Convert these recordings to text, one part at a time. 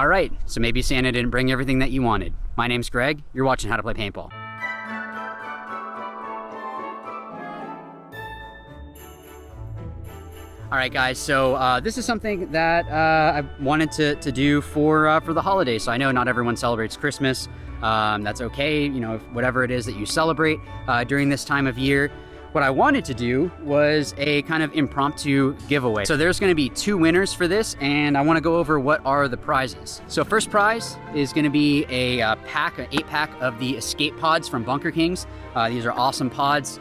All right, so maybe Santa didn't bring everything that you wanted. My name's Greg, you're watching How to Play Paintball. All right, guys, so this is something that I wanted to do for the holidays. So I know not everyone celebrates Christmas. That's okay, you know, whatever it is that you celebrate during this time of year. What I wanted to do was a kind of impromptu giveaway. So there's gonna be two winners for this, and I wanna go over what are the prizes. So first prize is gonna be a pack, an 8-pack of the Escape Pods from Bunker Kings. These are awesome pods.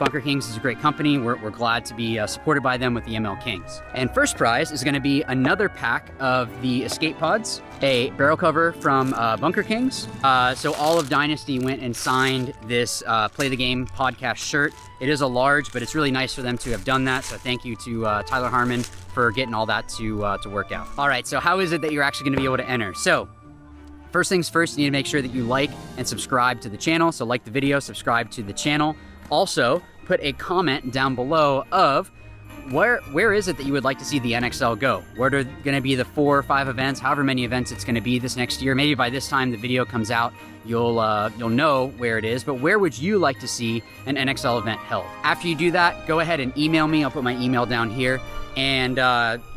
Bunker Kings is a great company. We're glad to be supported by them with the ML Kings. And first prize is gonna be another pack of the Escape Pods, a barrel cover from Bunker Kings. So all of Dynasty went and signed this Play the Game podcast shirt. It is a large, but it's really nice for them to have done that. So thank you to Tyler Harman for getting all that to work out. All right, so how is it that you're actually gonna be able to enter? So first things first, you need to make sure that you like and subscribe to the channel. So like the video, subscribe to the channel. Also, put a comment down below of where is it that you would like to see the NXL go? What are going to be the 4 or 5 events, however many events it's going to be this next year? Maybe by this time the video comes out, you'll know where it is, but where would you like to see an NXL event held? After you do that, go ahead and email me. I'll put my email down here. And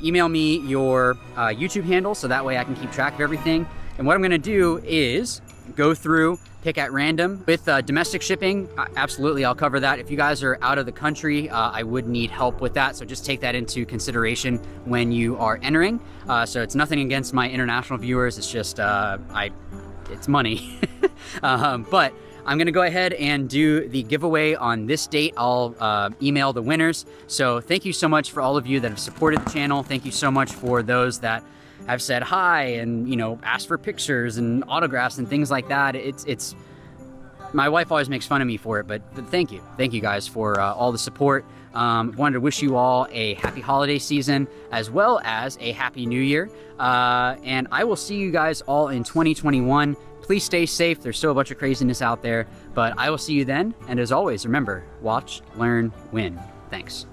email me your YouTube handle so that way I can keep track of everything. And what I'm going to do is go through, pick at random. With domestic shipping, absolutely, I'll cover that. If you guys are out of the country, I would need help with that. So just take that into consideration when you are entering. So it's nothing against my international viewers. It's just, it's money. But I'm gonna go ahead and do the giveaway on this date. I'll email the winners. So thank you so much for all of you that have supported the channel. Thank you so much for those that have said hi and, you know, asked for pictures and autographs and things like that. It's my wife always makes fun of me for it, but thank you guys for all the support. Wanted to wish you all a happy holiday season as well as a happy new year. And I will see you guys all in 2021. Please stay safe. There's still a bunch of craziness out there, but I will see you then. And as always, remember, watch, learn, win. Thanks.